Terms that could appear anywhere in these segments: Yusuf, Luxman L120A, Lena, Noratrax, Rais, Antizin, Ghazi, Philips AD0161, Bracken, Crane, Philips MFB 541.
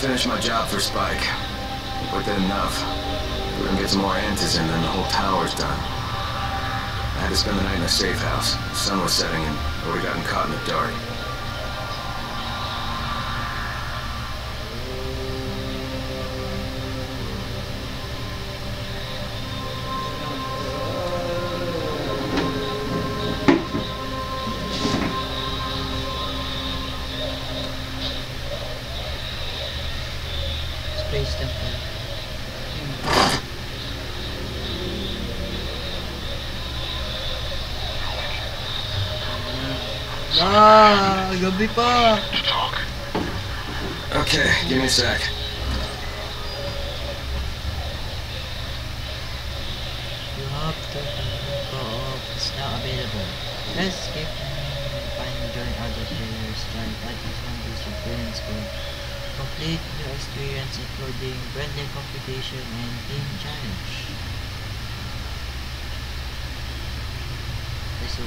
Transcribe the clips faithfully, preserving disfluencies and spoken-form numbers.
Finish my job for Spike. But then enough. We're gonna get some more Antizin and then the whole tower's done. I had to spend the night in a safe house. The sun was setting and I would've gotten caught in the dark. Ah, gabi pa. Okay, give me a sec. You have to go it's not available. Let's skip and find and join other players like at least one basic parents group. Complete new experience including friendly competition and team challenge. Okay, so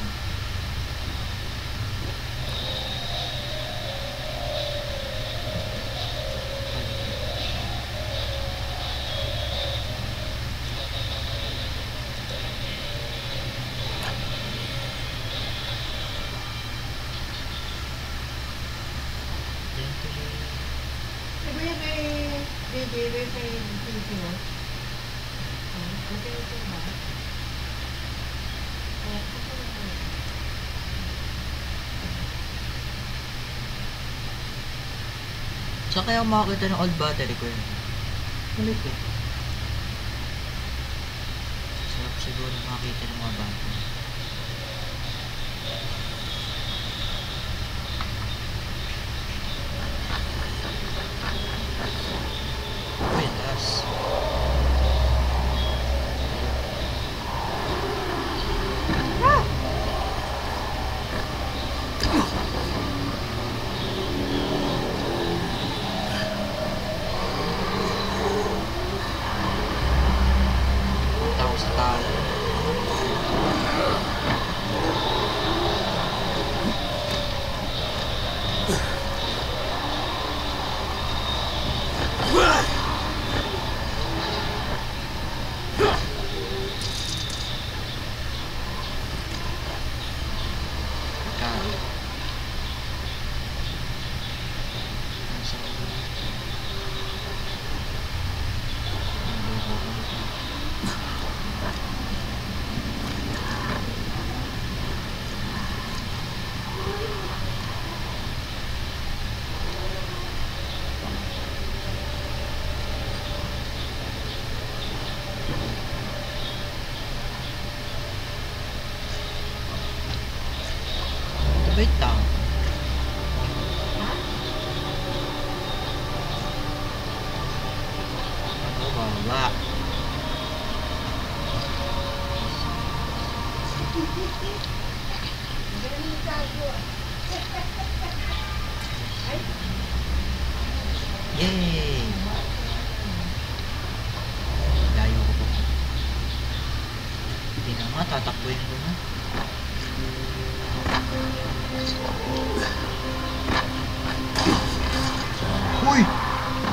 saan kaya makakita ng old battery ko yun? Ulit eh. Sarap siguro makakita ng mga battery.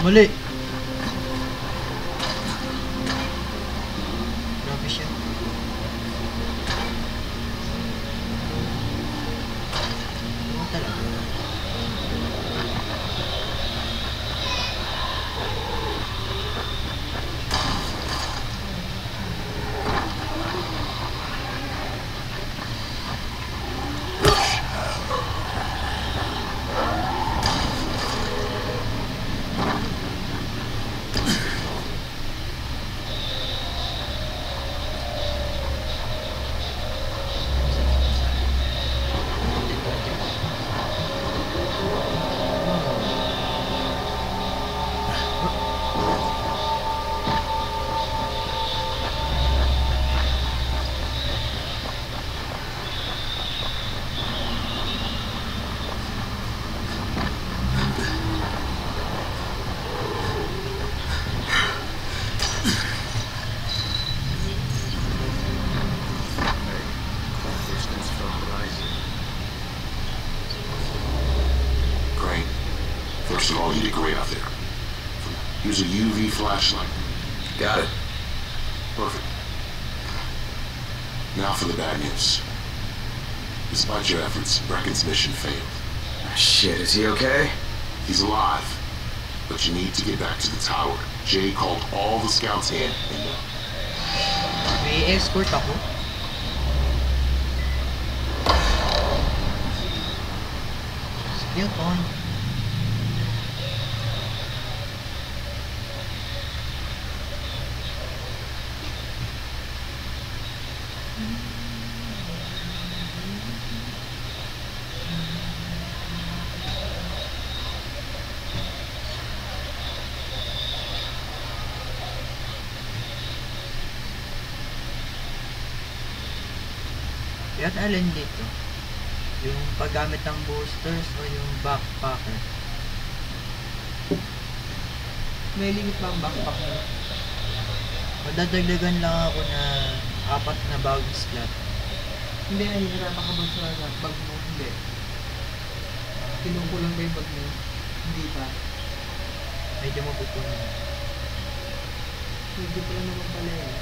Mali! Grabe siya. Ano talaga? Use a U V flashlight. Got it. Perfect. Now for the bad news. Despite your efforts, Bracken's mission failed. Shit, is he okay? He's alive. But you need to get back to the tower. Jay called all the scouts in and... May escort ako? Sige po. At alin dito? Yung paggamit ng boosters o yung backpacker? May limit ba ang backpacker? Madadagdagan lang ako na apat na bagong slot. Hindi, nahihirap ako ba sa bag mo? Hindi. Kinukulang ba yung bag mo? Hindi pa. Medyo mapupunan. Hindi pa lang naman pala eh.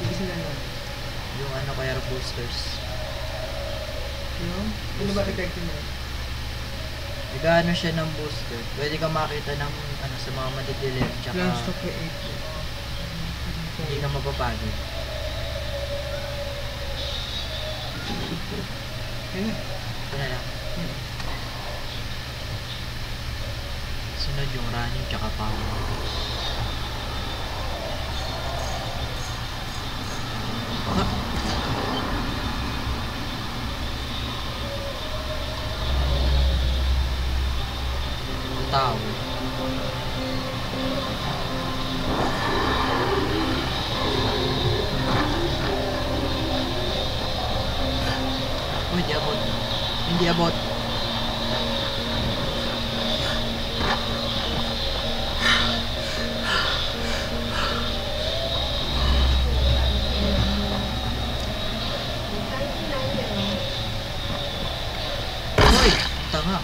Hindi sila lang. Yung ano kaya boosters? Yung? Ano ba detective mo? Nagano siya ng booster. Pwede ka makita ng ano sa mga madidilim. Tsaka... Plans to create. Hindi ka mapapagod. Ano? Ito na lang. Hmm. Sunod yung running tsaka power. Huh? Tao. Hindi abot. Hindi abot. Hoy, tanga.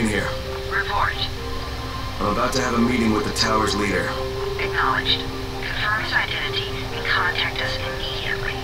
Here. Report. I'm about to have a meeting with the tower's leader. Acknowledged. Confirm his identity and contact us immediately.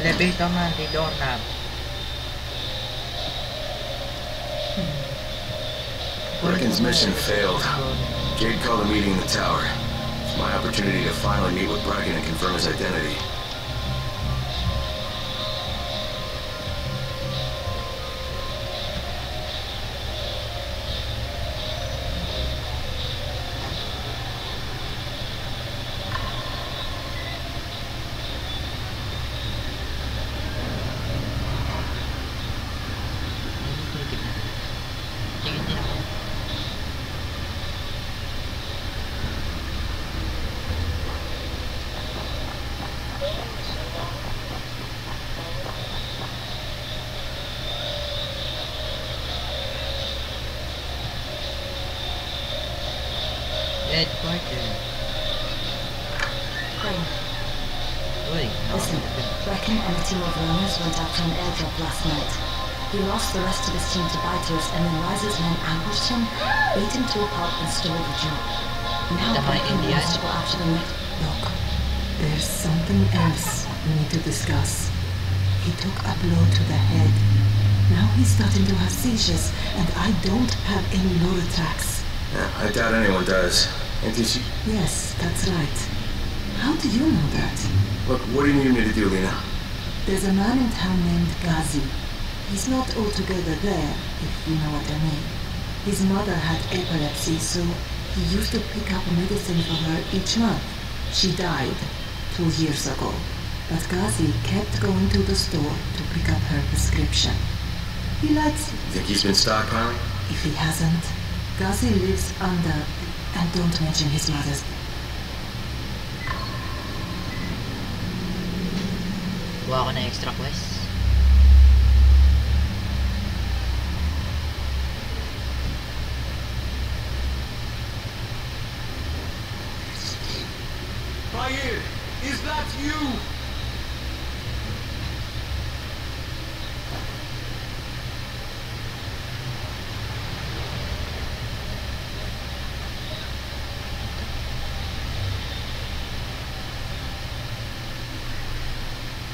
Elevator man, they don't have. Bracken's mission failed. Jade called a meeting in the tower. It's my opportunity to finally meet with Bracken and confirm his identity. Dead Bracken. Crane. Listen, Bracken and a team of runners went after an airdrop last night. He lost the rest of his team to biters and then Rise's men ambushed him, beat him to a pulp and stole the job. Now Bracken wants to go after the meat. Look, there's something else we need to discuss. He took a blow to the head. Now he's starting to have seizures, and I don't have any Noratrax. Yeah, I doubt anyone does. Antizin? Yes, that's right. How do you know that? Look, what do you need me to do, Lena? There's a man in town named Ghazi. He's not altogether there, if you know what I mean. His mother had epilepsy, so he used to pick up medicine for her each month. She died two years ago, but Ghazi kept going to the store to pick up her prescription. He likes it. Think he's been stockpiling? If he hasn't, Ghazi lives under... and don't mention his mother's... Kuha ko na extra quest. Bayer, is that you?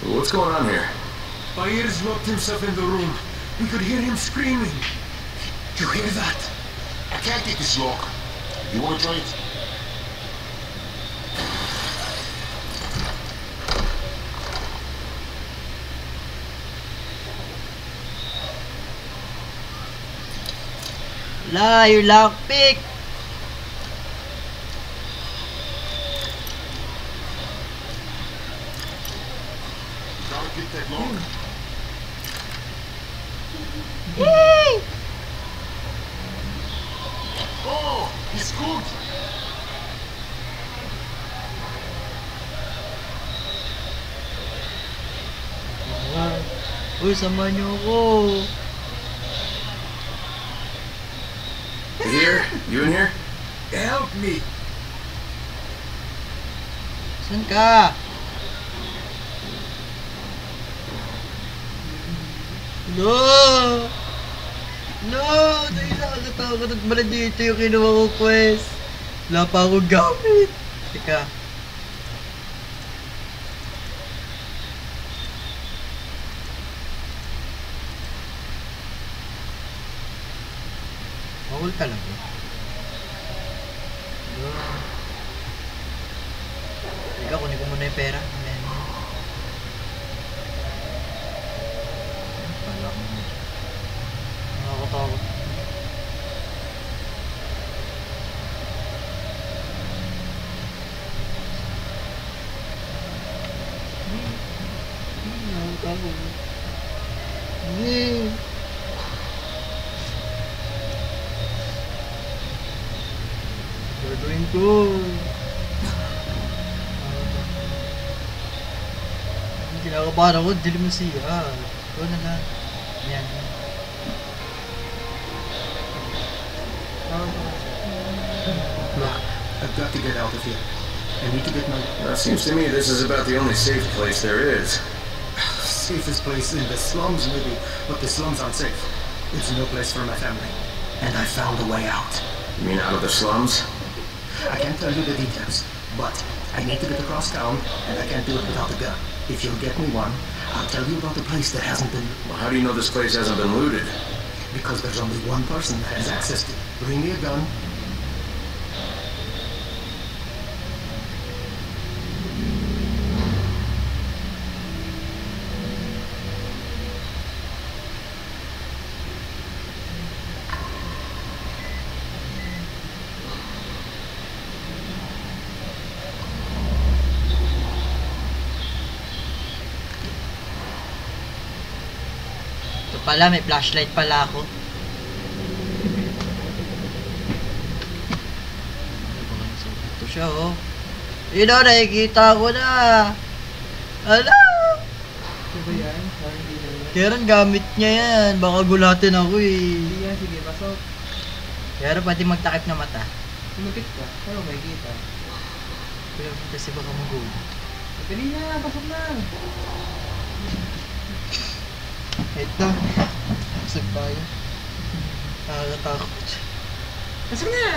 What's going on here? Bair's locked himself in the room. We could hear him screaming. You hear that? I can't get this lock. You want to try it? La, you lockpick! Sama niyo ako. Here? You in here? Help me! Saan ka? No! No! Dahil nakakatawa ka at pala dito yung kinuha ko quest. Wala pa akong gamit. Teka. Talaga. Teka, kunin ko muna yung pera. Amen. Wala ko muna. Nakakatawa. Nakakatawa. Nakakatawa. Gagawin ko. Ang kinakabahan ako, dili mo siya. Ito na lang. Ayan. Look, I've got to get out of here. I need to get my... It seems to me this is about the only safe place there is. Safest place in the slums, maybe. But the slums aren't safe. It's no place for my family. And I found a way out. You mean out of the slums? I can't tell you the details, but I need to get across town, and I can't do it without a gun. If you'll get me one, I'll tell you about the place that hasn't been... Well, how do you know this place hasn't been looted? Because there's only one person that has access to it. Bring me a gun. Wala, may flashlight pala ako. Ito siya, oh. Yun o, nakikita ko na. Ala! Ito ba yan? Karen, gamit niya yan. Baka gulatin ako, eh. Sige, sige, pasok. Pero pwede magtakip na mata. Lumapit ka, pero may kita. Pero kasi baka magulo. Pili na, pasok na. Ito. Pasag tayo. Nakakatakot. Pasag na!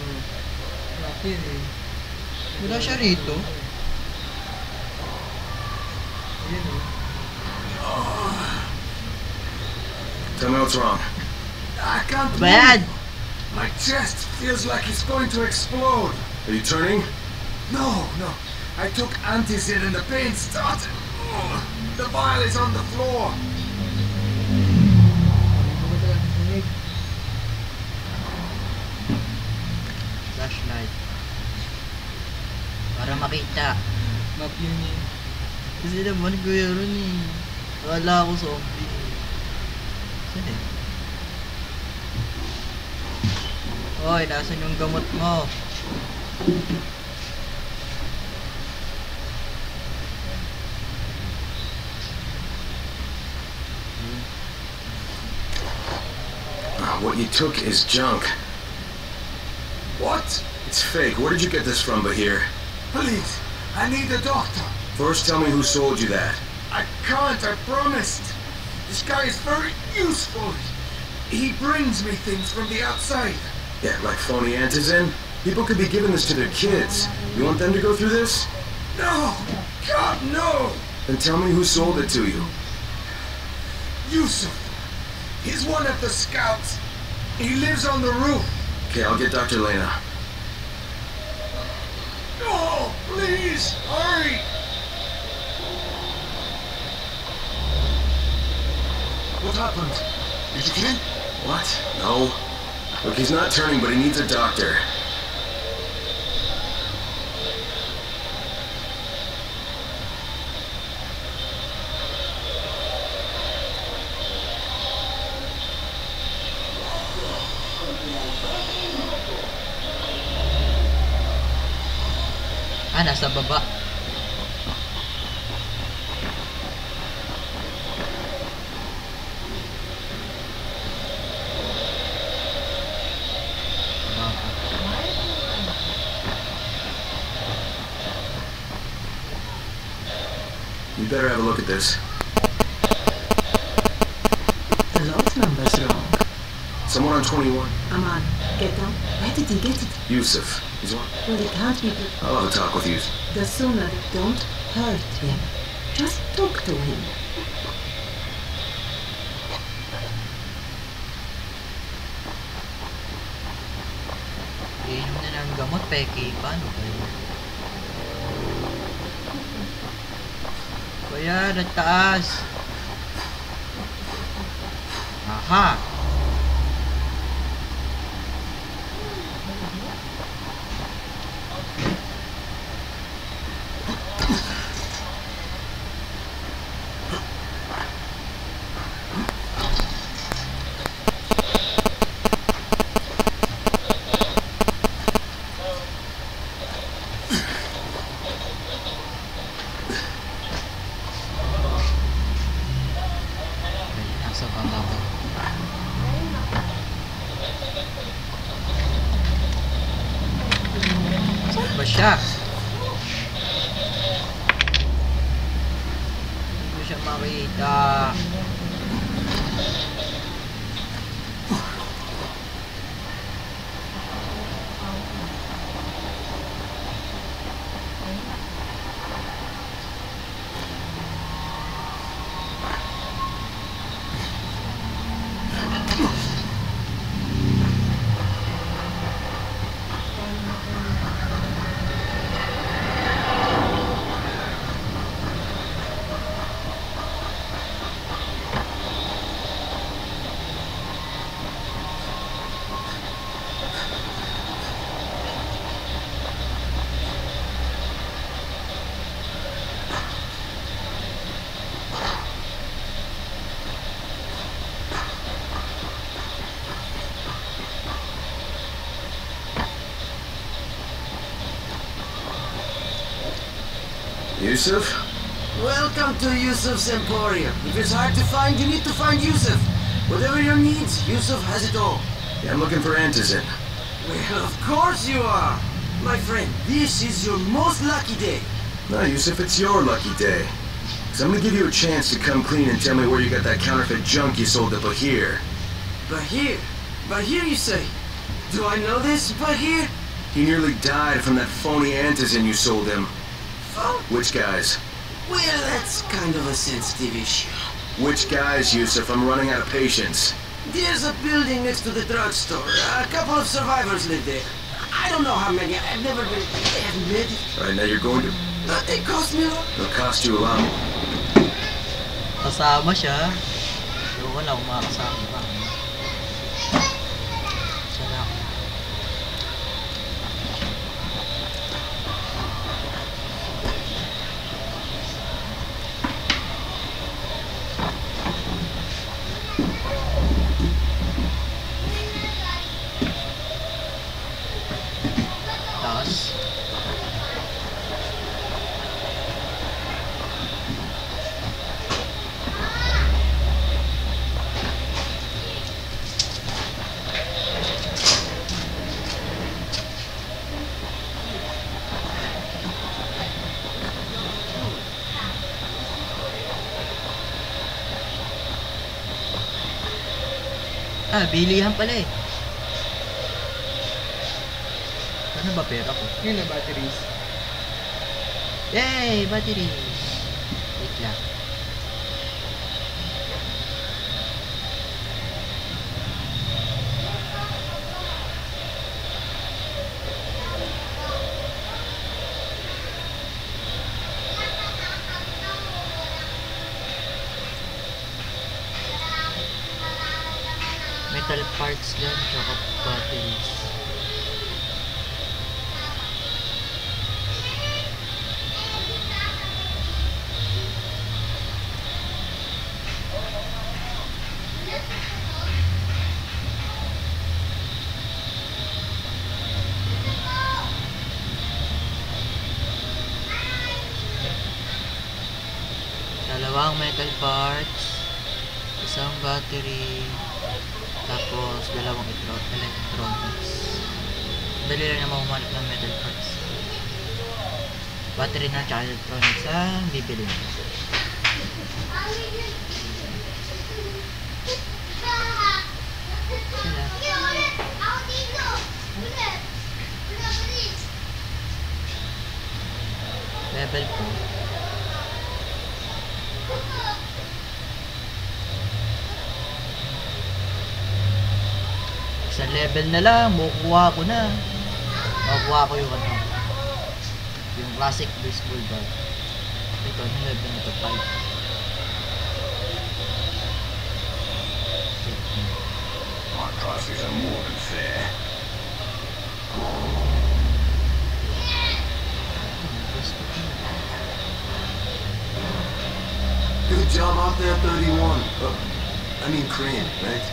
Hmm. Wala siya rito. Ayan o. Tell me what's wrong. I can't Bad. move. My chest feels like it's going to explode. Are you turning? No, no. I took Antizin and the pain started. Oh, the vial is on the floor. Flashlight. Para makita. Map yun eh. Kasi naman ko yun eh. Wala ako zombie. Saan eh? Hoy, nasan yung gamot mo? What you took is junk. What? It's fake. Where did you get this from, Bahir? Please, I need a doctor. First, tell me who sold you that. I can't, I promised. This guy is very useful. He brings me things from the outside. Yeah, like phony Antizin? People could be giving this to their kids. You want them to go through this? No! God, no! Then tell me who sold it to you. Yusuf. He's one of the scouts. He lives on the roof. Okay, I'll get Doctor Lena. No! Please! Hurry! What happened? Did you get in? What? No. Look, he's not turning, but he needs a doctor. Ah, nasa baba. You better have a look at this. The lot number's wrong. Someone on twenty-one. I'm on. Get down. Where did he get it? Yusuf. He's on. Well, it can't be. I'll have a talk with you. The sooner don't hurt him. Just talk to him. Iinom na ng gamot, peke. Paano kayo? Ayan, ang taas. Aha. Siya. Hindi siya makita. Yusuf? Welcome to Yusuf's Emporium. If it's hard to find, you need to find Yusuf. Whatever your needs, Yusuf has it all. Yeah, I'm looking for Antizin. Well, of course you are. My friend, this is your most lucky day. No, Yusuf, it's your lucky day. So I'm gonna give you a chance to come clean and tell me where you got that counterfeit junk you sold to Bahir. Bahir? Bahir, you say? Do I know this, Bahir? He nearly died from that phony Antizin you sold him. Which guys? Well, that's kind of a sensitive issue. Which guys, Yusuf? I'm running out of patience. There's a building next to the drugstore. A couple of survivors live there. I don't know how many. I've never been... I haven't met it. Alright, now you're going to... But they cost me a lot. They'll cost you a lot. Kasama siya. Yung wala akong makakasama pa. Siya na ako. Ah, bilihan pala eh. Ano ba pera ko? Yun na, batteries. Yay! Batteries! Wait lang. Metal parts lang, tsaka batteries. Dalawang metal parts, isang battery, tapos dalawang electronics. Dali lang naman umanap ng metal parts. Battery na tsaka electronics ang bibili. Level four. Sa level na lang, makukuha ko na. Makukuha ko yung ano. Yung classic baseball bat. Ito, yung level na ito, five. My classes are more than fair. Good job out there, thirty-one. Oh, I mean Crane, right?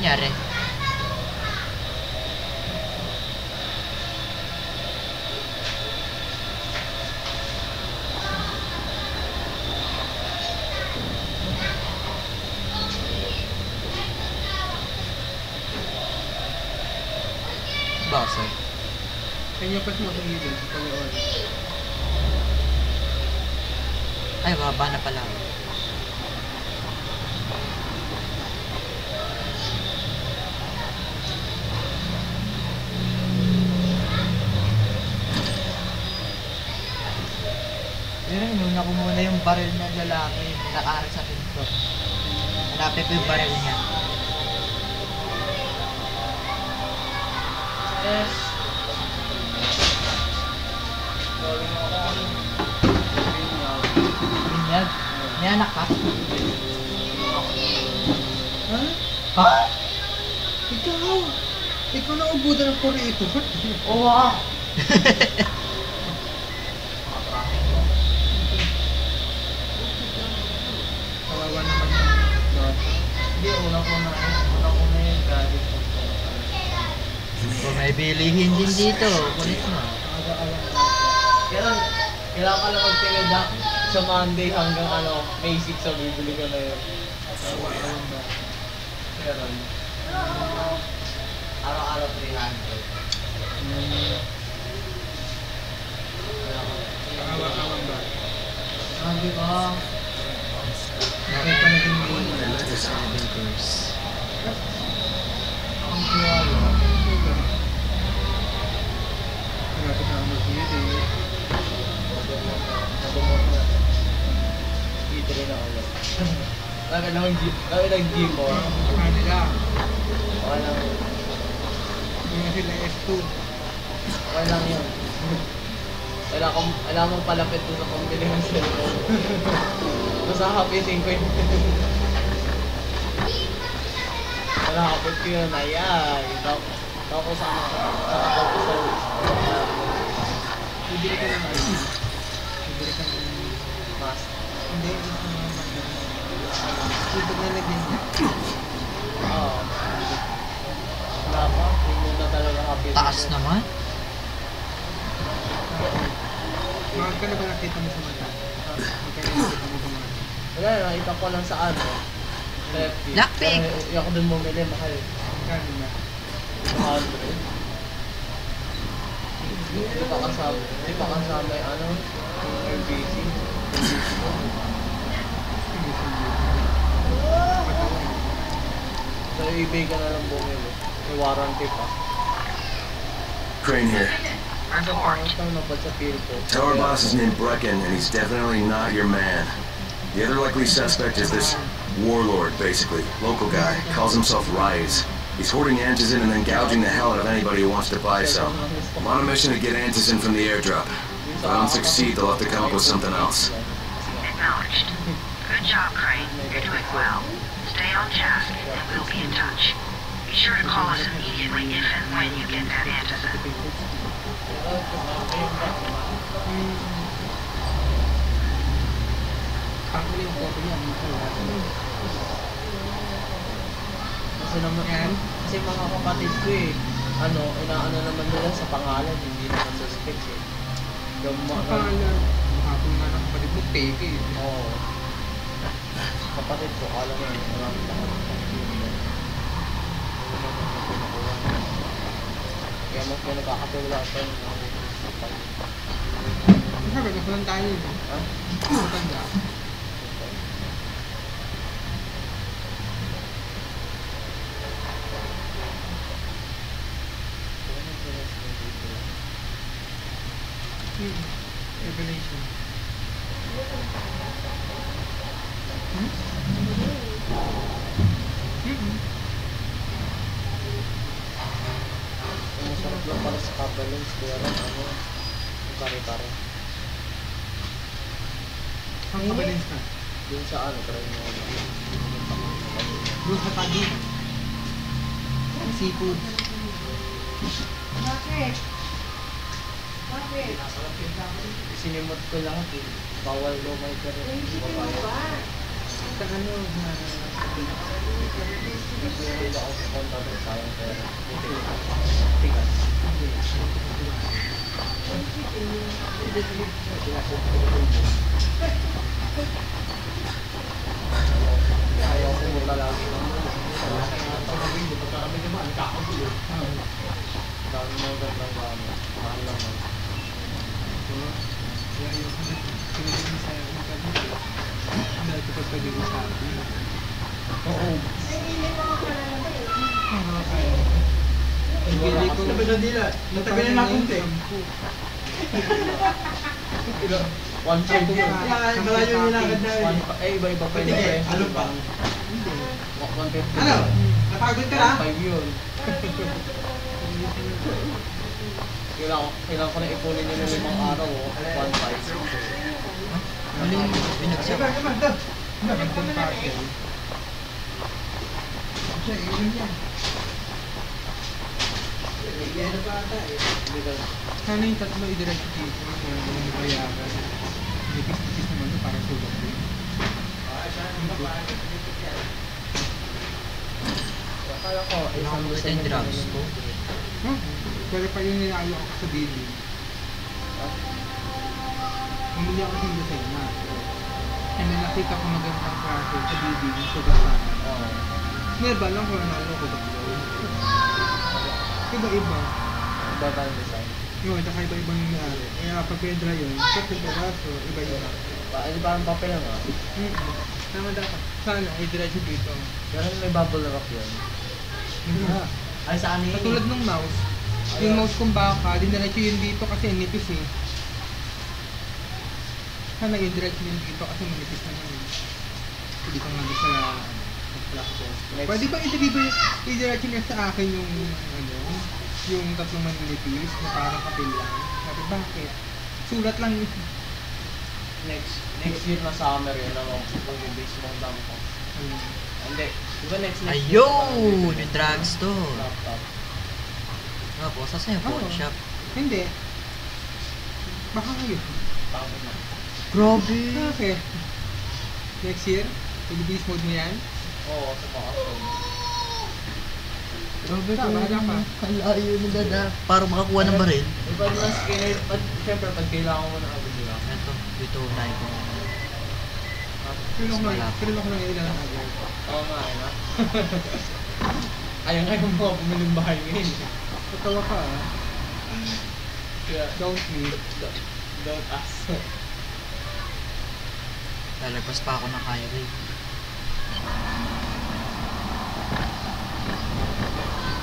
Nyari. Basa. Kanya pa't mo tumigil sa panahon. Ay, baba na pala. Inuna ko muna yung baril ng lalaki nakaharap sa pinto. Hanapin ko yung baril niya. Yes. Binyag? May anak ka? Ha? Ha? Ikaw! Ikaw na ubudan ng kore ito. Oo ah! So, may bilihin din dito. Kulit mo. Kailan, kailan ka lang magtingin na sa Monday hanggang ano, May six sa bibili ko na yun. Kailan. Araw-araw three hundred. Araw-araw ba? Hindi ba? Nakita na din mo. Sa aking curse. Ang kaya. Kaya kita ang magiging. Kaya ng jeep. Kami nag-jeep o. Saka nila. Okay lang yun. Hindi na sila S two. Okay lang yun. Alam mong palapit doon akong bilihan sila. Masakapitin ko yun. Malakapit ko yun. Ayan. Tapos sa mga. Tapos sa mga. Ibili ka naman. Ibili ka naman. Mas. Hindi. Ibig na naging niya. Oo. Wala pa. Hindi na talaga kapit. Taas naman? Mahal ka na ba nakita mo sa mata? Wala na. Nakita ko lang sa ano. Blackpink! Hindi ako dun bumili. Mahal. Kano na? Mahal ko rin. Hindi pa kasama. Hindi pa kasama yung ano. Yung P C. So, i-ibay ka na lang bumili. May warranty pa. Crane here. Tower boss is named Bracken, and he's definitely not your man. The other likely suspect is this warlord, basically. Local guy. Calls himself Rais. He's hoarding Antizin and then gouging the hell out of anybody who wants to buy some. I'm on a mission to get Antizin from the airdrop. If I don't succeed, they'll have to come up with something else. Acknowledged. Good job, Crane. You're doing well. Stay on task, and we'll be in touch. Be sure to call us immediately if and when you get that Antizin. Kasi naman yan, kasi mga kapatid ko eh, ano, inaano naman nila sa pangalan, hindi naman suspect eh. Yung mga pangalan, makapag nga ng kapatid mo, fake eh. Oo. Kapatid ko, alam mo yun, maraming kapatid ko yun. Kaya mas ko nakakatulad pa yun. Sabi, gusto lang tayo yun. Ha? Matanda. Revelation. Hmm? Mm-hmm. Ang sarap lang para sa kabalance kaya lang ano, pare-pare. Ang kabalance na? Doon sa ano, parang yung doon sa pagi. Ang seafood. Bakit? Bakit? Sinimot ko lahat eh. Bawal daw may karoon. Ito ano na... Nagpilid ako sa konta ng sayang pera. Tigas. Ayaw ko mula lagi ng mula. Ito na rin, dito kami naman. Kakagulo. Dami mo gandang dami. Mahal naman. Kaya yung pinagin sa'yo ng pag-ibig. Ang dahil ko pagpagiging sa'yo. Oo. Ano kayo? Hindi ko na pinadila. Natagalan na kunti. One time ko yun. Malayo nilangad namin. Eh, iba-iba pa yun. Ano pa? Ano? Napagod ka na? Five yun. Kailangan ko na ipunin nyo ng limang araw o one five. Ano yung pinagsiya? Diba, diba, diba? Nagpong party. Siya, iyon yan. Iyan na bata eh. Sana yung tatlo i-direct dito. Kaya naman bayaran. May pistis naman ito para sulok din. Akala ko, isang gusto yung drugs ko. Huh? Pero pa yun nilalo ako sa bilin. Huh? Humili ako sa Lucena. And then nakita ko magandang kaso sa bilin. So baka, uh, nerba lang ko nalo ko baklo. Iba-iba. Iba-iba ang design. Yun, at saka iba-iba yung nilalo. Kaya pag pinadra yun, pag pinagkaso, iba-iba. Iba ang papel nga? Hmm. Tama dapat. Sana, i-dredge dito. Pero may bubble rock yun. Hindi. Ay, saan yun? Katulad ng mouse. Ayaw. Yung mouse kong baka, dinaretso yun dito kasi nipis eh. Sana i-diretso yun dito kasi nipis na yun. hindi ko nga gusto na mag-practice. Pwede ba i-deliver, i-direct nyo sa akin yung, ano, yung tatlong manipis na parang kapil lang? Sabi, bakit? Sulat lang yun. Next, next year na summer yun ako, kung yung base mo ang damo ko. Hindi, diba next next year? Ayun! Yung drugstore. Laptop. Tapos, asa yung phone shop? Hindi. Baka kayo. Baka na. Grabe! Okay. Next year, i-base mode mo yan? Oo, sa pang-upload. Grabe ko yung kalayo mo dada. Para makakuha ng baril. Iba naman skinner, siyempre pag kailangan ko ng abon nila. Ito, dito unahin ko. Pinulong ko lang yung ilang abon. Oo nga, ayun ha? Ayun nga yung mga pumiling bahay ngayon. Patawa ka ha? Don't me. Don't ask. Lalagpas pa ako ng kaya rin.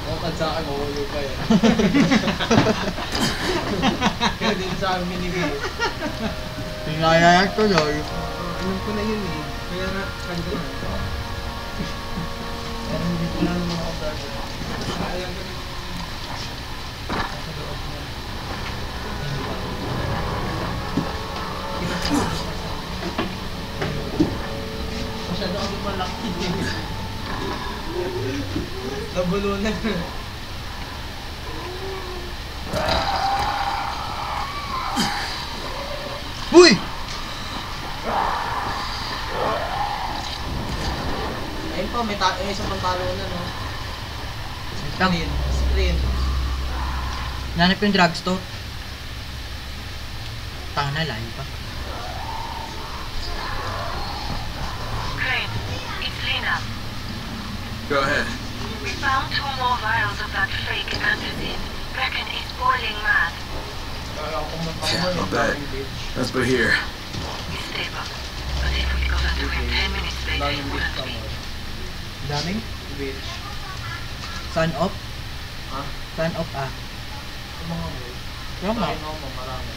Bukad sa akin, mahulo pa eh. Kaya din sa akin minibig. Pinayayag ko daw. Alam ko na yun eh. Kaya nga, kanto na. Pero hindi ko lang mga kabarga. Alam ko na yun. Nasa loob na. Masyado ako malaki eh. Nabulo na. Uy! Ayun pa, may, may isang pantalo na, no? Screen. Screen. Nanap yung drugstore. Tanga na, layo pa. Crane, it's Lena. Go ahead. We found two more vials of that fake Antizin. Bracken is boiling mad. Yeah, I'll bet. That's but here. He's stable. But if we got into him ten minutes later, he wouldn't be. Daming? Bitch. Sign up? Huh? Sign up ah. Yung mga mo. Yung mga mo, marami.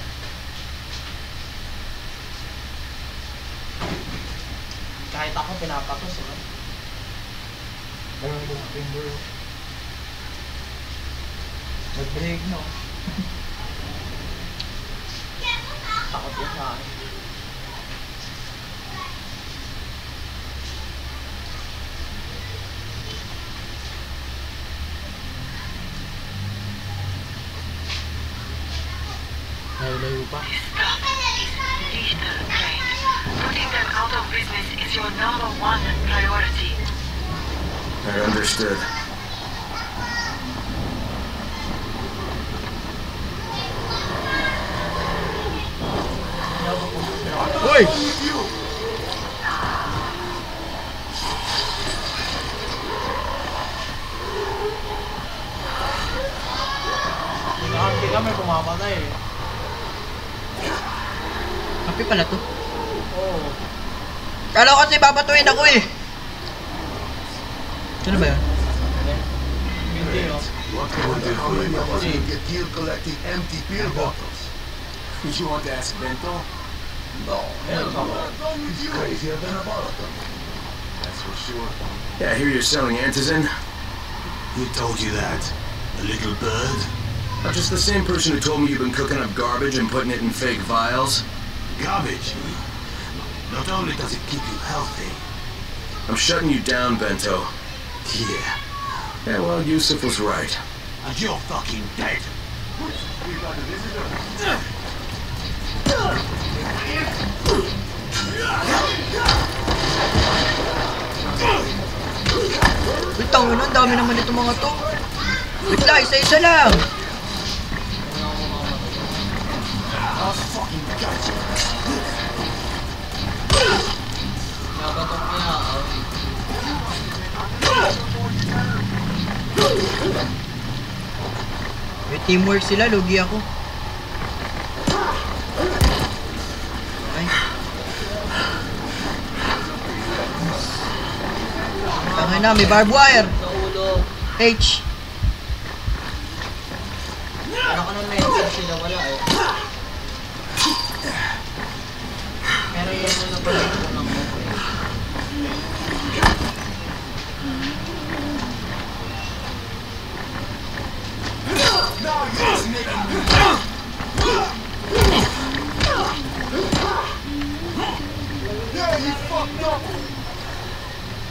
Kahit ako pinapatos, eh. Ayun ko sa finger. Nag-break, no? Takot yun sa akin. Layo-layo pa. Digital Crane. Putting them out of business is your number one priority. I understood. Wait! Hindi ka may pumamatay eh. Kapi pala to? Oo. Kala ko kasi babatuin ako eh. Ano ba yun? What can we do? How many of us will get you collecting empty beer bottles? Did you want to ask Bento? No. Hell no. He's crazier than a bottle. That's for sure. Yeah, I hear you're selling Antizin. Who told you that? A little bird? Not just the same person who told me you've been cooking up garbage and putting it in fake vials. Garbage? Not only does it keep you healthy. I'm shutting you down, Bento. Yeah. Yeah, well, Yusuf was right. And you're fucking dead. We got a visitor. Bitang yun, ang dami naman itong mga to. Bitla, isa-isa lang. I fucking got you. Nabatok niya ako. May teamwork sila, lugi ako. Ay. Tangay na, may barbed wire. H. Ano ka nang message sila, wala eh. Pero yun na pala yung unang mo.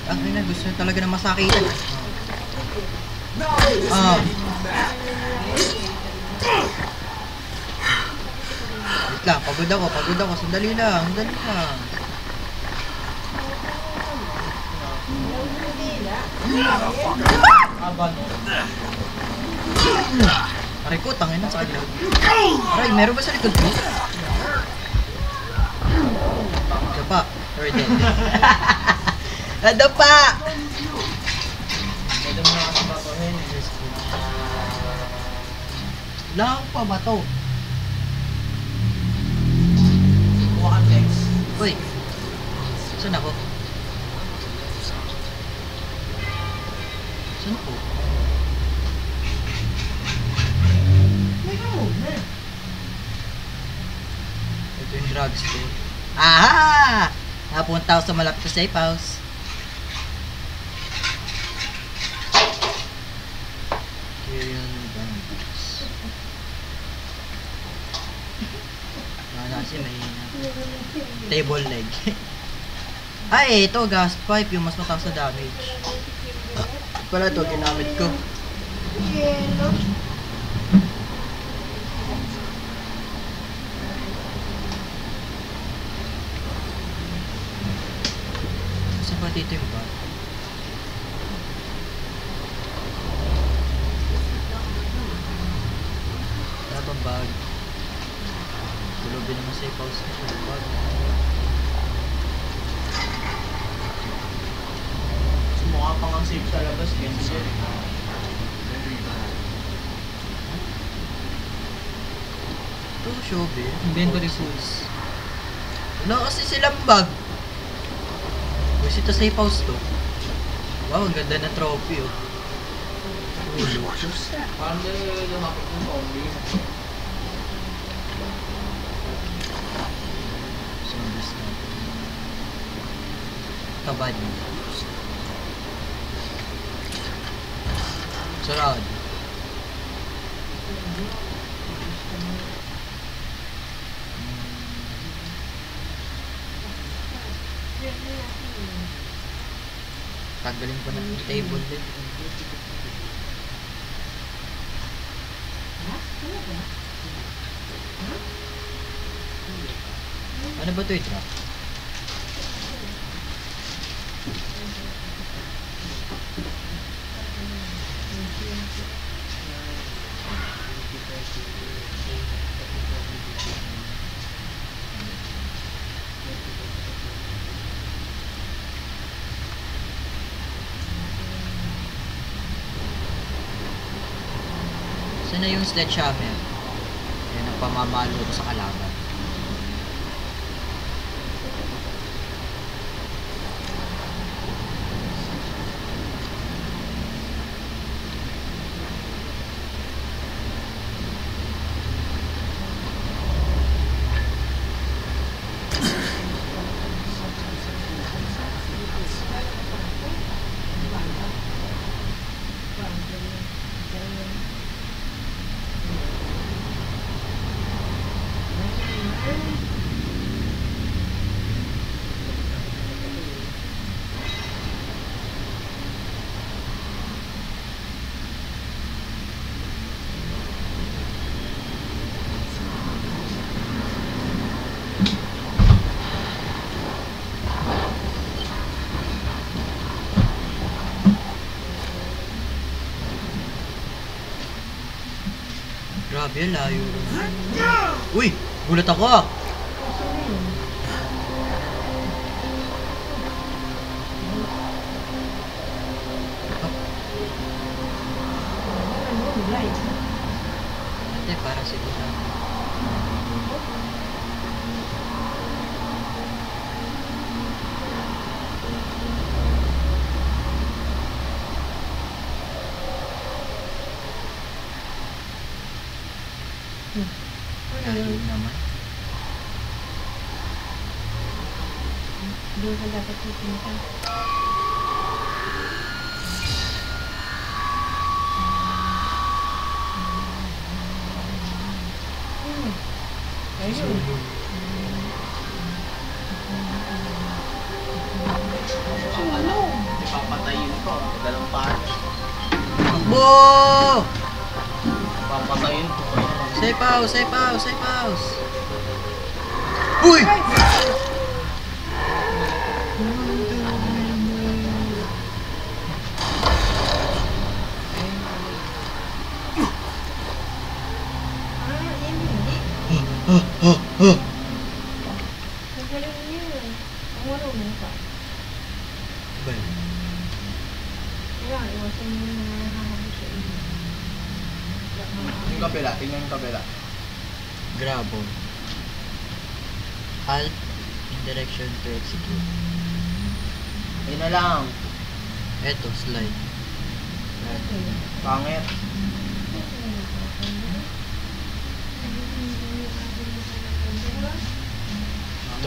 Kasi na gusto niya talaga ng masakitan. Ah. Wait lang, pagod ako, pagod ako. Sandali lang, sandali lang. Abang. Aray ko, tangin na sa akin. Aray, meron ba sa likod ko? Dapa. Aray, dito. Nadapa! Pwede mo na kasi babahin. Lahat pa ba ito? Kuha ka legs. Uy. Saan ako? Saan ako? Ito yung drugs ko. Aha! Napunta ako sa malapit sa safe house. Carry on bandits. Baka kasi may table leg. Ay, ito gas pipe yung mas mataas na damage. Pala ito, ginamit ko. Dito yung bar. Labang bag. Tulubin naman sa i-pause na siya bag. Sumukha pa nga safe sa labas. Yes, sir. Ito shobe. Inventory foods. Ano kasi silang bag? Kasi ito safe house to. Wow, ang ganda na trophy oh. Parang gano'n lumapit yung zombie. Zombies na. Kabad. Surround. Tagaling pa ng table din. Ano ba ito yung trap? Na yung sledgehammer. Yan ang pamamalo ko sa kalaban. Grabe, layo. Uy! Gulat ako ah! Ate, parang sila na. Ayun naman. Doon ka dapat pupunta. Ayun. Ano? Takbo! Papatayin ko. Safe house, safe house, safe house. Uy! Oh, oh. Yung kabila, tingnan yung kabila. Grabo. Halt in direction to execute. Ayun na lang. Eto, slide. Pangit.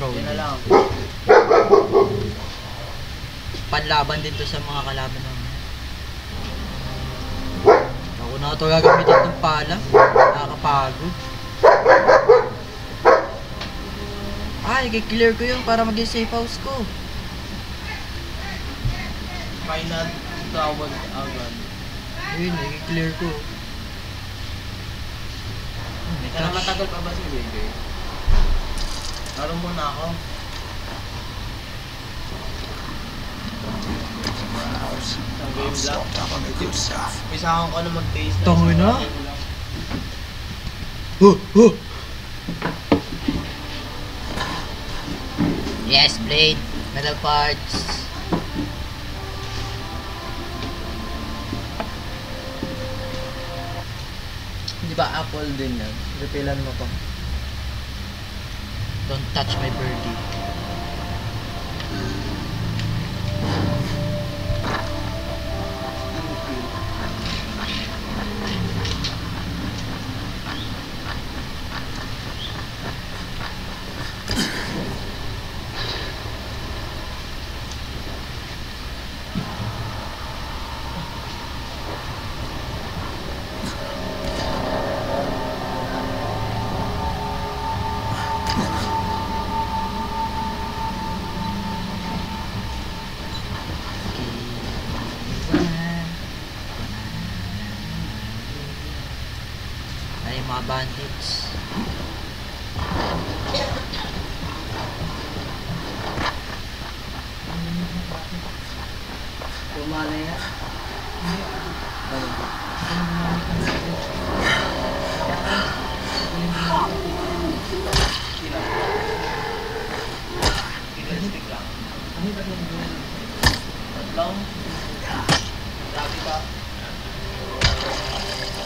Yun na lang. Panlaban din to sa mga kalaban namin. Ako na ito gagamitin itong pala. Nakakapagod. Ay, i-clear ko yun para maging safe house ko. Final tawag agad. Yun, i-clear ko. Ito na matagal pa ba si Baby? Lalo muna ako. Pisahan ko na mag-taste. Tangoy na? Oh, oh. Yes, blade. Metal parts. Di ba apple din yan? Repilan mo pa. Don't touch my birdie. Bandits. Tumala na.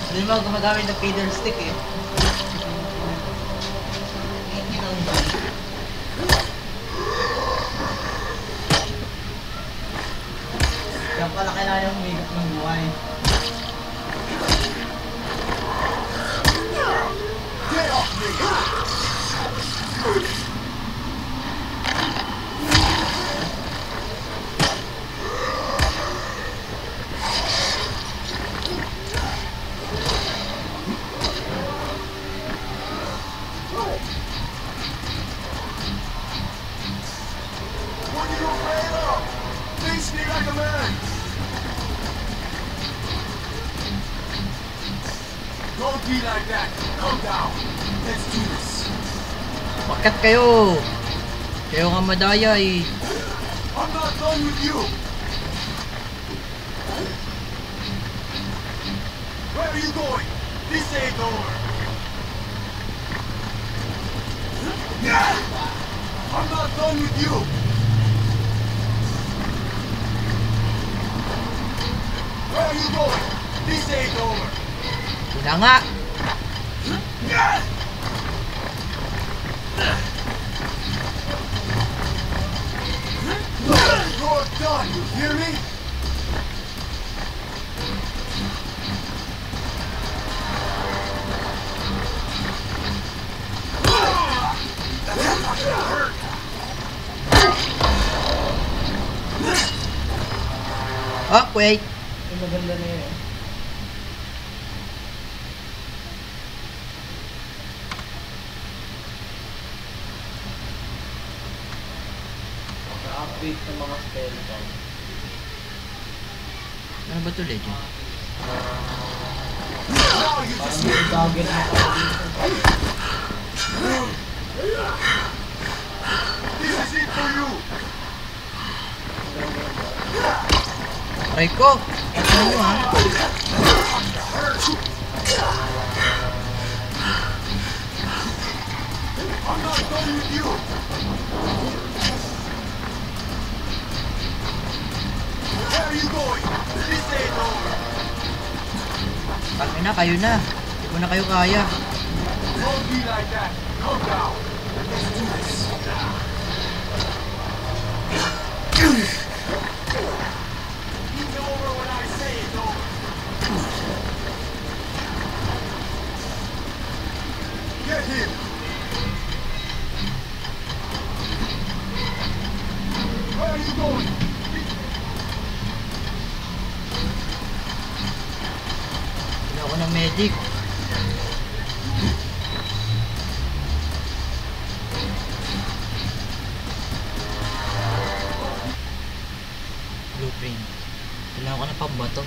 Hindi mo gumagamit ng feeder stick eh. Yan pala kailangan yung makeup ng buhay. Get off me! Pakat kayo! Kayo nga madaya eh! I'm not done with you! Where are you going? This ain't over! I'm not done with you! Where are you going? This ain't over! Wala nga! Oh, wait. Update ng mga spell. Ano ba ito, legend? This is it for you. Aray ko. Ito mo ha. I'm not done with you. Where are you going? This ain't over. Pag-ina, kayo na. Hindi ko na kayo kaya. Don't be like that. Go down. Let's do this. It's over when I say it's over. Get him. Where are you going? Wala ko ng medic. Kailangan ko na pambato.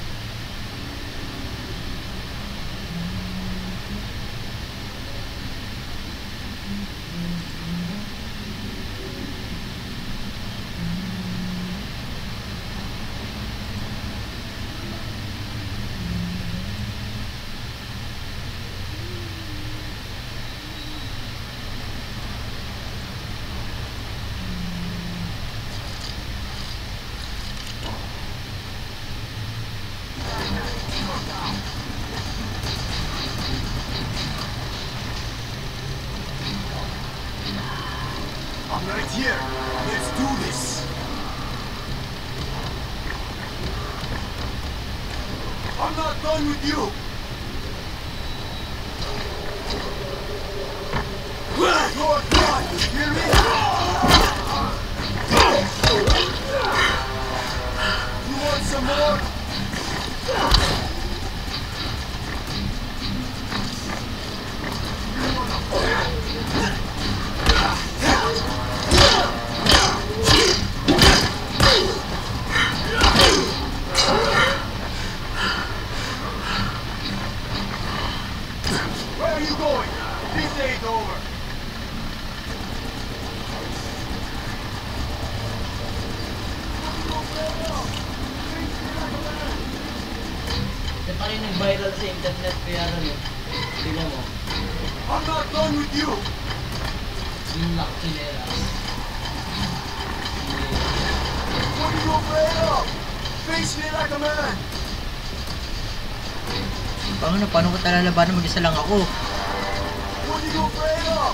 Paano ko talaga labanan? Mag-isa lang ako. What are you afraid of?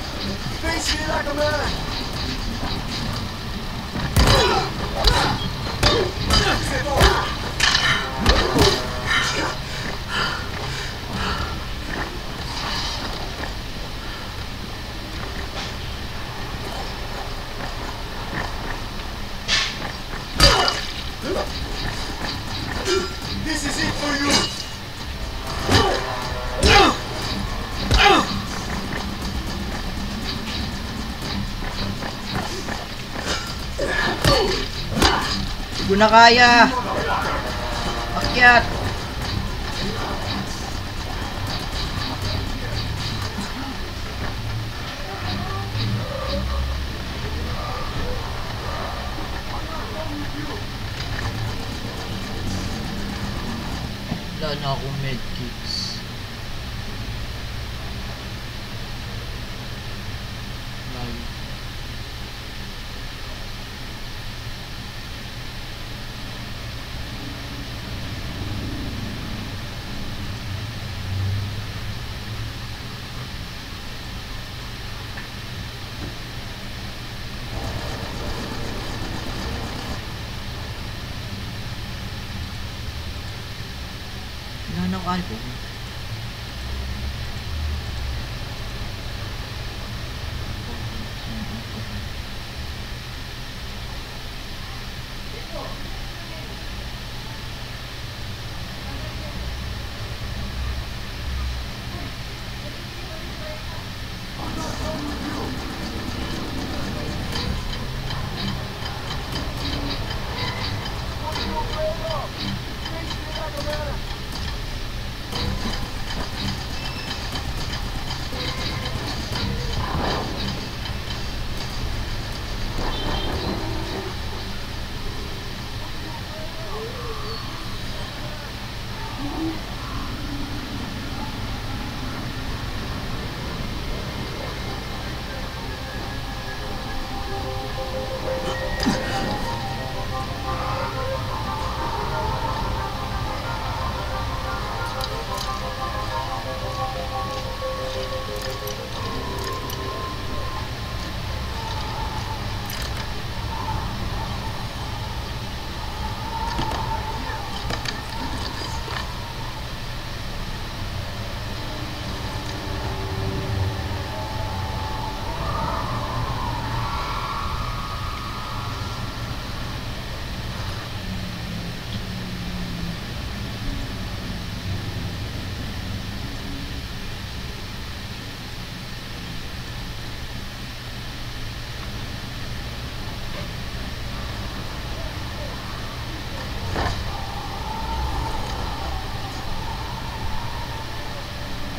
Face me like a man! This is it for you! Hindi ko na kaya. Akyat. Wala na akong medkits.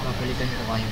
Papalitan ko kayo.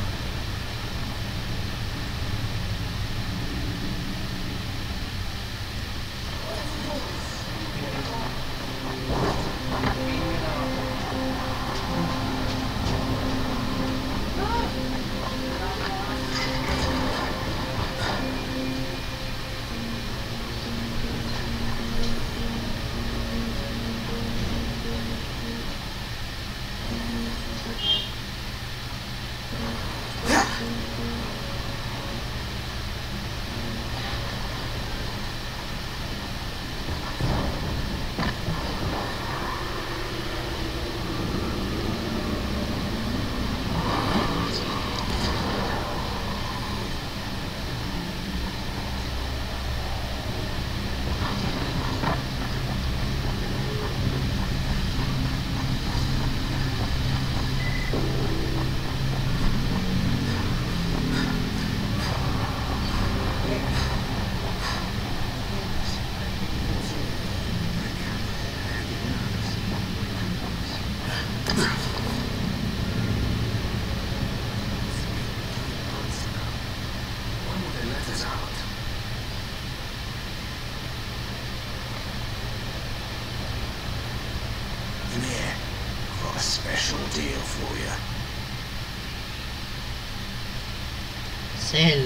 Sell.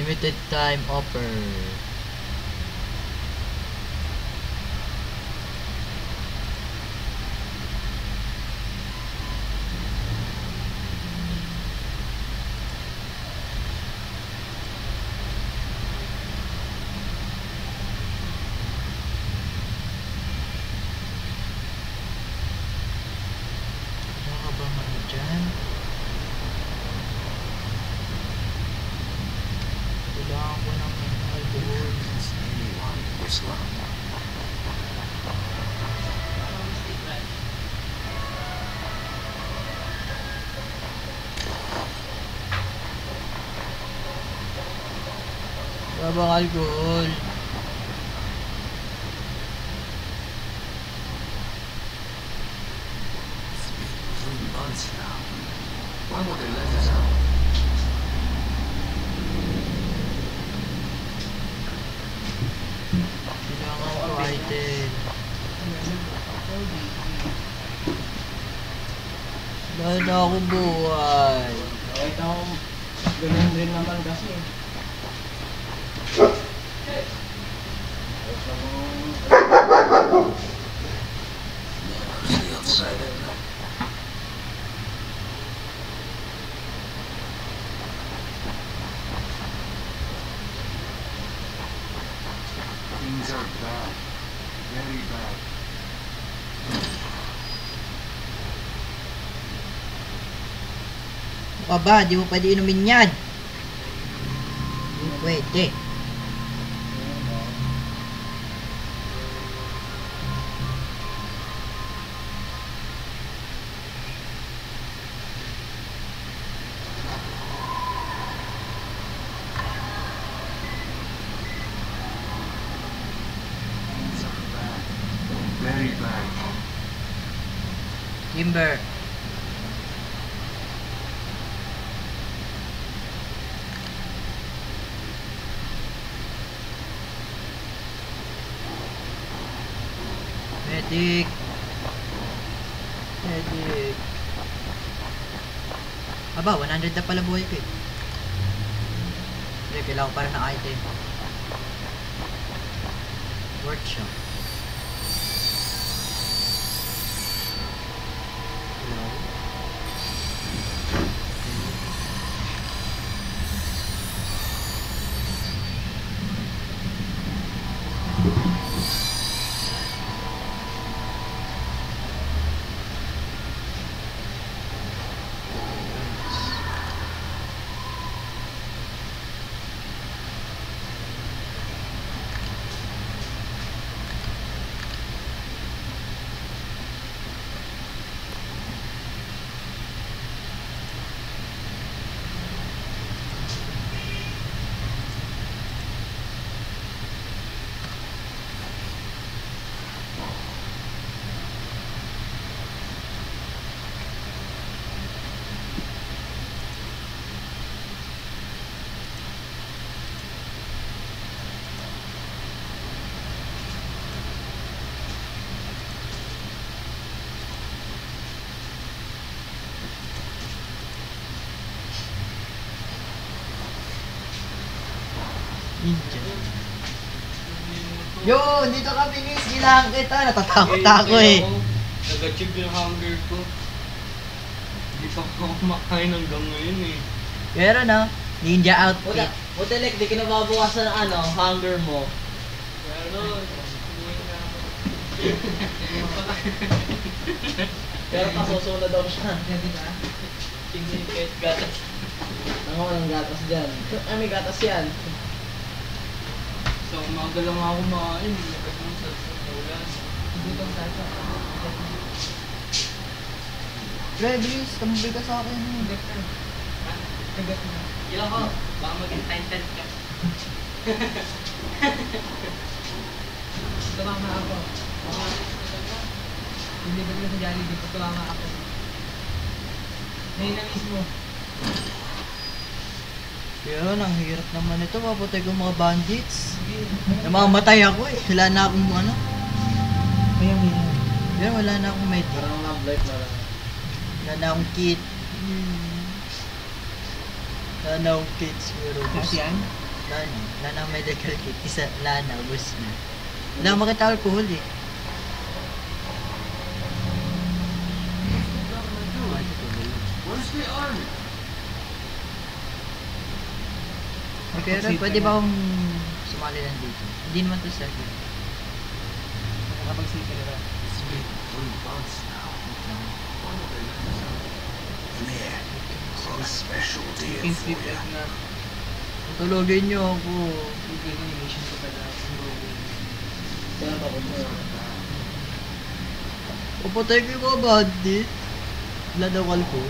Limited time offer. Abang alcohol. It's been three months now. Why would they let us out? Kailangan ko item. Dahil na akong buhay. Kahit ako, ganun din naman kasi. Things are bad, very bad. ka ba? Di mo pwede inumin yan. Di mo pwede. Timber. Medic. Medic. Aba, one hundred na pala buhay ko eh. Hindi, kailangan ko parang na item. Workshop. Yun, dito kami guys, ginahan kita, natatakot ako eh. Nag-achieve yung hunger ko. Hindi pa ako kumakain hanggang ngayon eh. Pero no, ninja outfit. O telek, di kinababawasan ang ano, hunger mo. Pero, kumain na ako. Pero pasosola daw siya. Tingin kahit gatas. Ano ko ng gatas dyan? Ay, may gatas yan. So, umaga lang ako kumain. Lakas mong salsa sa ulas. Hindi kang salsa. Rebis, tambay ka sa akin. Nagat na. Ha? Nagat na. Gila ko. Baka maging tinted ka. Tumama ako. Hindi ba lang sa Jollibee? Tumama ako. Ngayon na mismo. Yun, ang hirap naman ito. Mapatay ko mga bandits. Namamatay ako eh. Wala na akong ano. Kaya may... Yun, wala na akong med. Parang love-life na lang. Wala na akong kit. Wala na akong kits. Kasi yan? Wala na akong medical kit. Isa, wala na. Ubus na. Wala akong makita alcohol eh. Where's the army? Pero pwede ba akong sumali lang dito? Hindi naman ito sa'yo. Nakapag-save ka na ba? Tulogin niyo ako. Hindi ko animation ko pala. Kaya ba ko mo? Upatay ko yung bandit. Ladawal ko.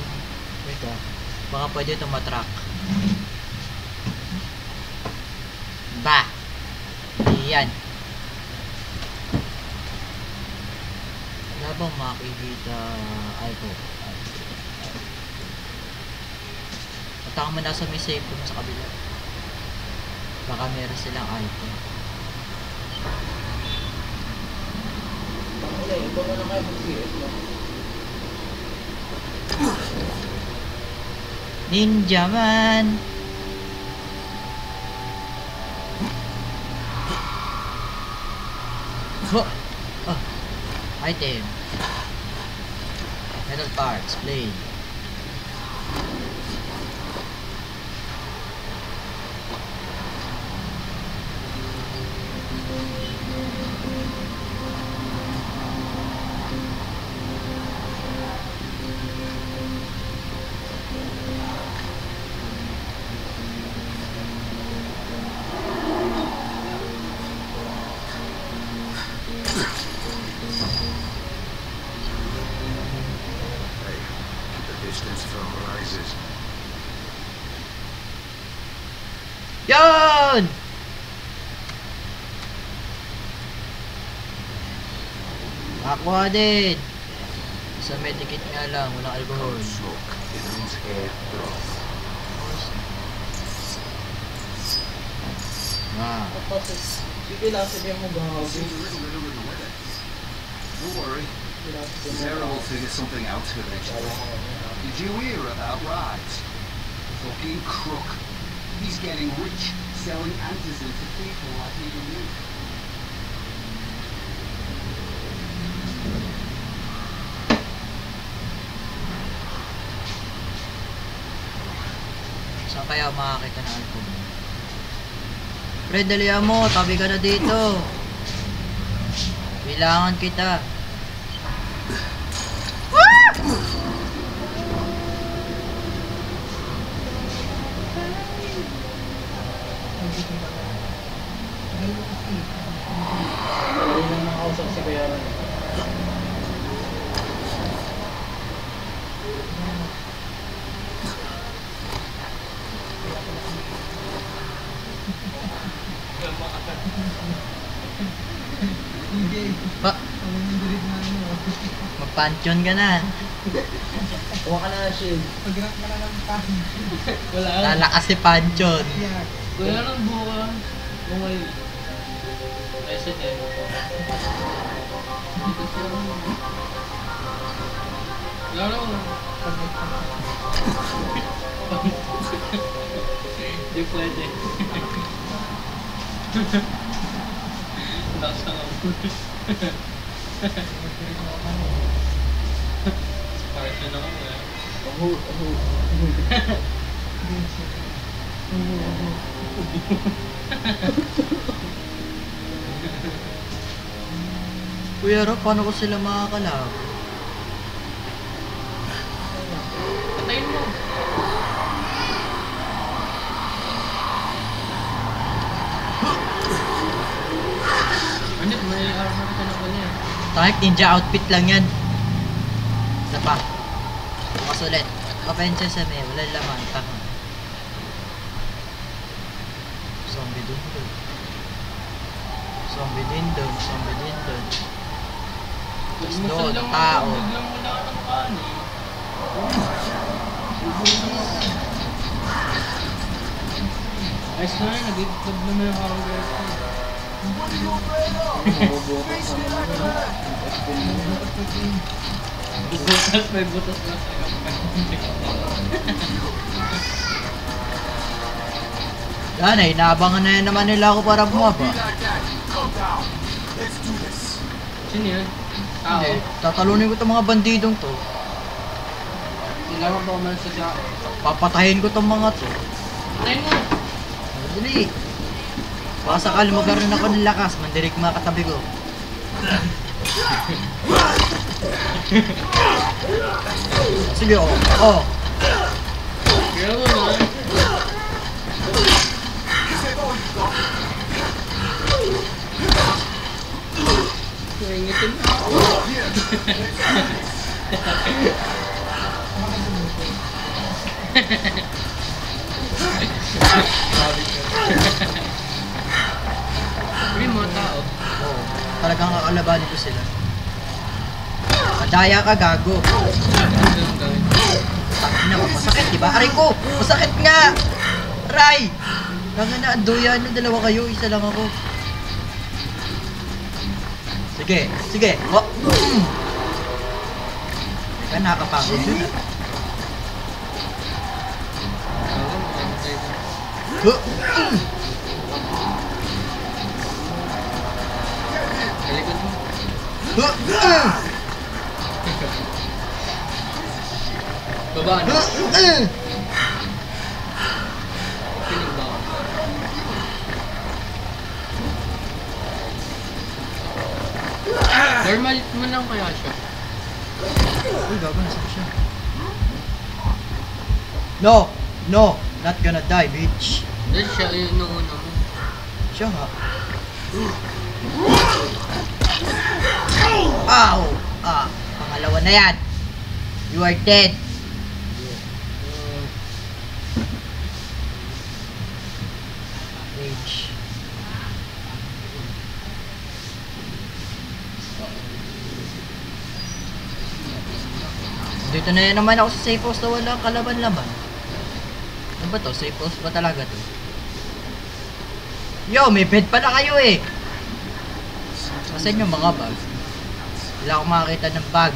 Wait ah. Baka pwede itong matrack. Ba! Iyan. Wala bang makikita alcohol? Pataka mo na sa may safe room sa kabila. Baka meron silang item. Wala, iba mo na kayo mag-C S na. Ninja man! Oh, oh, item. Metal parts, blade. Yan! Makakuha din. Sa may tikit nga lang, walang alcohol. Ah. Sige lang, sabihan mo ba? Don't worry. Sarah will figure something out eventually. Did you hear about Rais? The fucking crook. He's getting rich, selling Antizin to people like even me. Saan kaya makakita na ako? Fred, dalihan mo. Tabi ka na dito. Kailangan kita. Ah! Ba? Magpantion ka na. Huwa ka na, shield. Pag-rank ka na ng pantion. Lalakas si Pantion. Wala nang buka. Bungay. Reset eh. Wala nang Di pwede. Lakas na nga. Parang yun ako nga. Aho, aho, aho. Aho, aho. Kuya Rob, paano ko sila makakalap? Patayin mo. Ano? May armor ka na ko niya. Tank, ninja outfit lang yan. Isa pa. Bukas ulit. Kapension sa may. Walang laman. Taka. Zombie din doon. Zombie din doon. Zombie din doon. Tapos doon. Tao. Ayos na rin. Nag-itab na may haragay ko. Ang butas, may butas na sa yan eh, inaabangan na yan naman nila ako para bumaba. Sino yun? Tao? Tatalunin ko itong mga bandidong to. Kailangan ba kumalan sa siya? Papatayin ko itong mga to. Patayin mo! Madali! Baka sakali magkaroon ako ng lakas, mandirig mga katabi ko. Sige, oo. Oo. May mga tao. Oo. Talagang kakalabanin ko sila. Madaya ka, gago. Sakit na, masakit, diba? Aray ko! Masakit nga! Aray! Kaya na, doyan na dalawa kayo, isa lang ako. Sige, sige. Oh. Teka, nakapagod yun. Huh? Kalikot mo. Huh? Babaan na. Piling ba ako? Normal man lang kaya siya. Uy, gaba, nasap siya. No! No! Not gonna die, bitch! Dahil siya yun nung una mo. Siya nga. Ow! Ah! Pangalawa na yan! You are dead! page. Dito na naman ako sa safe house na walang kalaban-laban. Ano ba to? Safe house ba talaga to? Yo! May bed pala kayo eh! Kasi yung mga bag. Wala akong makakita ng bag.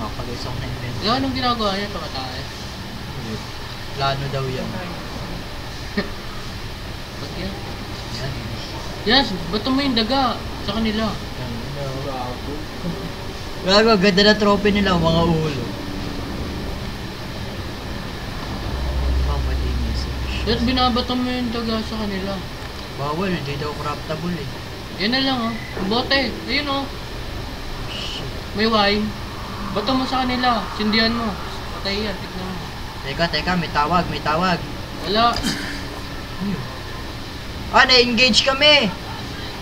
Nakapag-isa ko na yung bed. Yo, anong ginagawa niya? Pamatay? Plano daw yan. Ba't yan? Yan. Yes! Ba't mo yung daga sa kanila? Yan. Gago, ganda na trophy nila, mga ulo. Papalinis. Ba't binabato mo yung daga sa kanila? Bawal, hindi daw craftable eh. Yan na lang oh. Bote, ayun oh. May wine. Bato mo sa kanila, sindihan mo. Patay yan, tignan mo. Teka, teka, may tawag, may tawag. Wala. Ah, na-engage kami.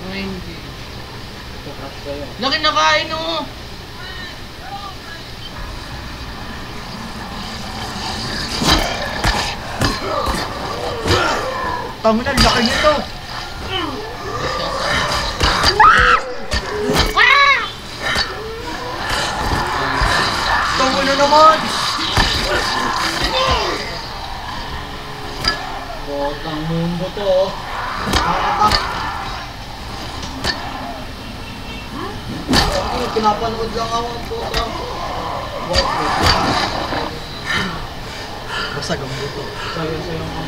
Na-engage. Laki na kain oh. Tango na, laki nito. Tango na naman. Botang mundo to. Pinapanood lang ako ang puto. Basag ang buto.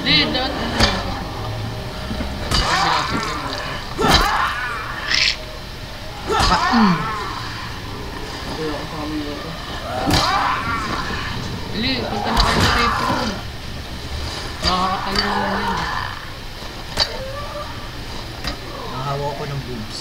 Hindi, daan na. Hindi, punta na kayo sa tape room. Nakakatayo na yun. Nahawa ko ng boobs.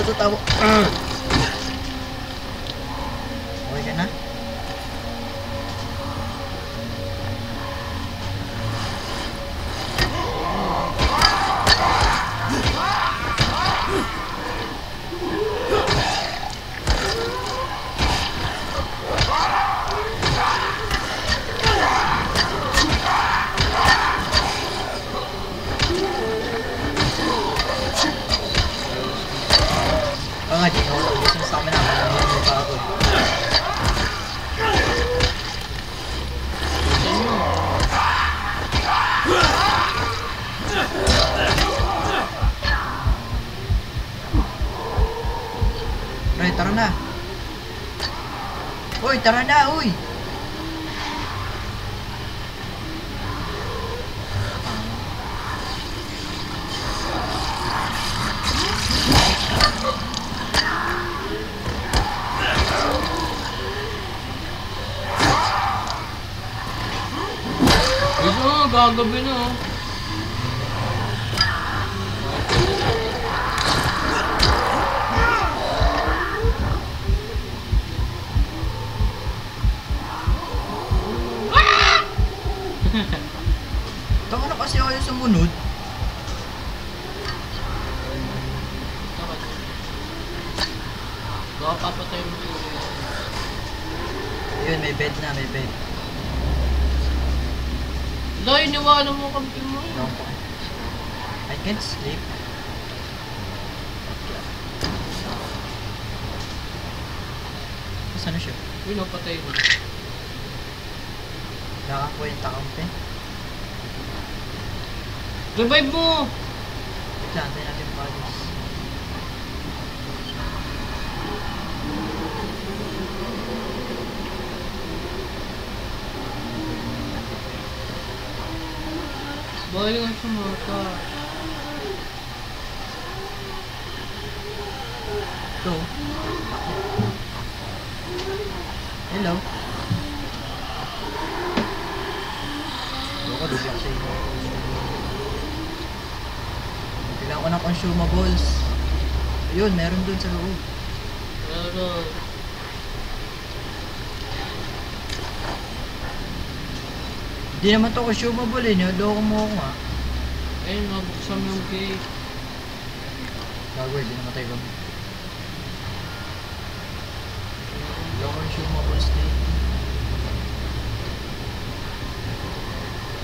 Ito tawo. Okay ka na? Tara na, uy! Ito, gagabi na oh. Sumunod. Baka papatay mo yun. Yun, may bed na, may bed. Loy, niwala mo kampi mo. No. I can't sleep. Saan na siya? Yun, napatay mo. Nakakwenta kampi. Revive mo! Wait lang, tayo natin bodies. Bawal ka sumaka. Go. Hello. Hello. Bumili ako ng consumables. Ayun, meron dun sa loob. Meron. Hindi naman ito consumable eh. Niloko mo ako nga. Ayun, mabuksan yung cake. Bago eh, di namatay kami. Hindi ako consumables din.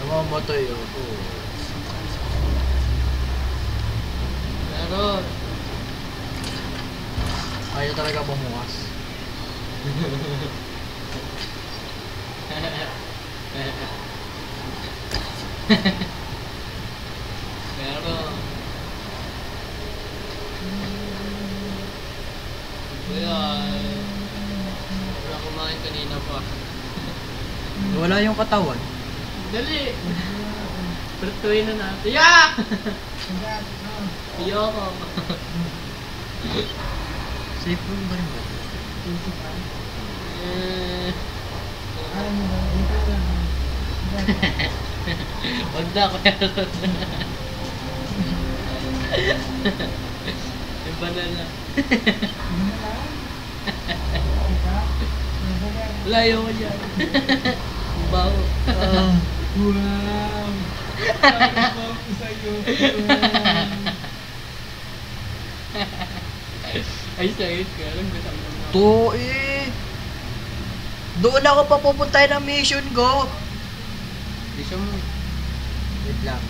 Namamatay ako. Meron. Ayaw talaga bumukas. Pero... Kaya... Wala kumain kanina pa. Wala yung katawan. Dali! Pertuin na natin. Yeah! Iyoko. Safe room ba rin ba? Eh... Wag na ako yan. Yung banana. Layo ko dyan. Ang baho. Wow! Wow! Sa'yo. Ay, sakit ka. Alam ko sa'yo. To eh! Doon ako pa pupuntay ng mission ko! Mission mo. Wait lang.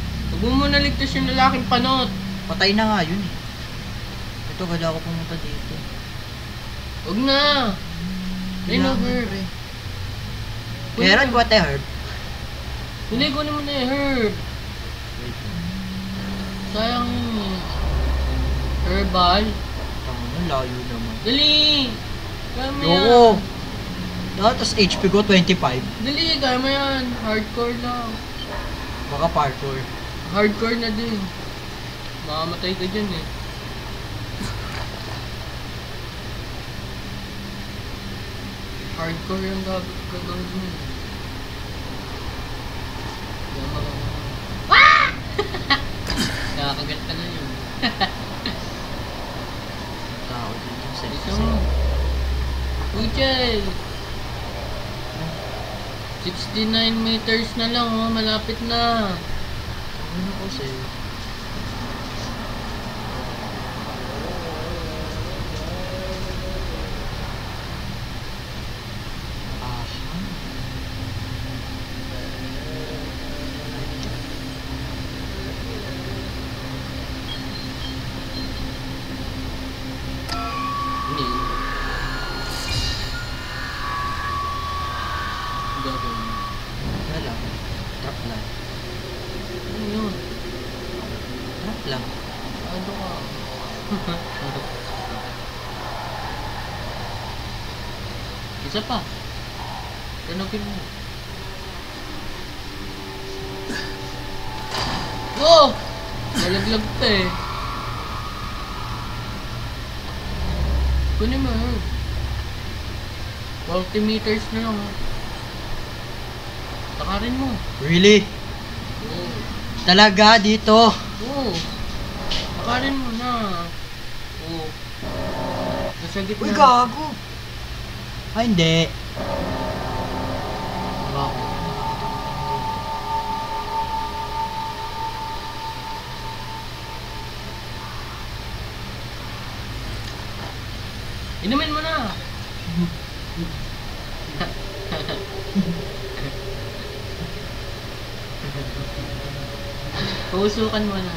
Huwag mo naligtas yung lalaking panot. Patay na nga yun eh. Ito, gala ako pumunta dito. Huwag na! Rain over. Meron ko ate herb. Hindi ko naman eh herb. Sayang herbal. Ang layo naman. Dali! Kaya mo yan. Oo! Tapos H P ko twenty-five. Dali, kaya mo yan. Hardcore lang. Baka parkour. Hardcore na din. Makamatay ka dyan eh. Hardcore yung gagawin mo. Waaah! Nakakagat ka na yun. Tao dito yung sexy. Uchel! sixty-nine meters na lang oh, malapit na. Ano ko sa'yo? Ah, hindi. Isa pa. Tanogin mo. Oh! Malaglag pa eh. Kunin mo. forty meters na lang. Takarin mo. Really? Oo. Talaga dito? Oo. Takarin mo na. Oo. Nasa gitna. Uy, gago! Ay, hindi. Bakit? Inumin mo na! Pausukan mo na.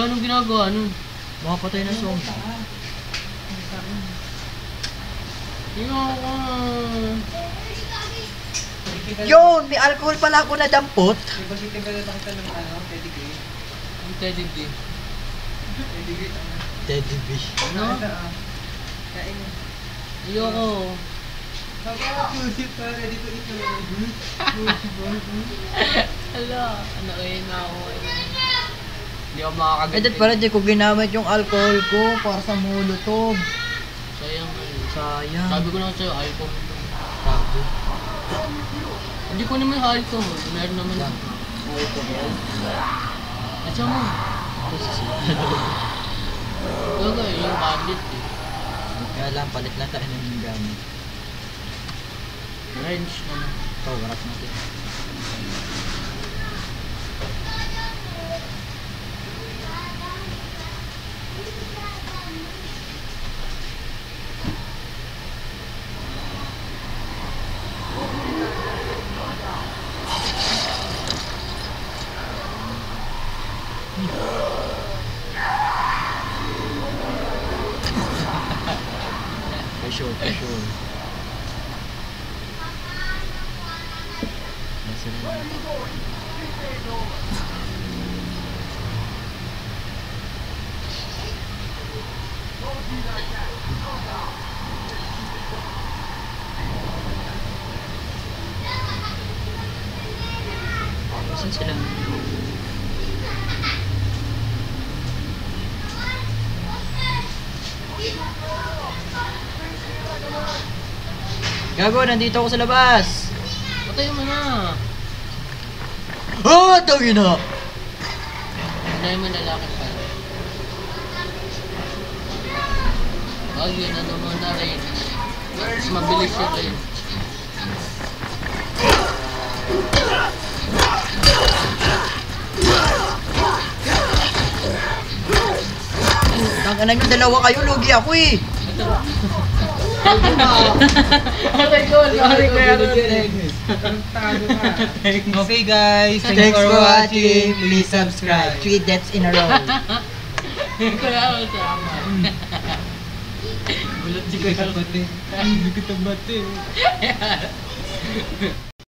Wala, anong ginagawa nun? Makapatay na zombie. Yung ako... Yun! May alcohol pala ako na dampot! Di ba si Tengalo nakita ng ano? Pedigree? Ang pedigree? Pedigree? Teddy fish. Ano? Kain mo. Ayoko. Yusuf, ready to eat na. Hala, ano kayo na ako. Hindi ako makakagat. Edad pala, di ko ginamit yung alcohol ko para sa molotov. Sayang. Sayang. Sabi ko lang sa'yo, alcohol. Sabi. Hindi ko naman alcohol. Meron naman lang. Alcohol. At siya mo. Gaga, yung bandit eh. Kaya lang, palit lang tayo ng yung gamit. Range naman. Ito, warap natin. Sure, for sure. That's it. Where are you going? You say no. Don't be like that. Come down. Saan sila? Gago, nandito ako sa labas. Patayin mo na. Oh, tawin na. Patayin mo lalaki pala. Oh, yun ano mo na rin. Mabilis siya kayo. Tanganan yung dalawa kayo, lugi ako eh. Okay guys, thanks for watching. Please subscribe. Three deaths in a row. Gulat si Kuya Kote. Hindi kita bate.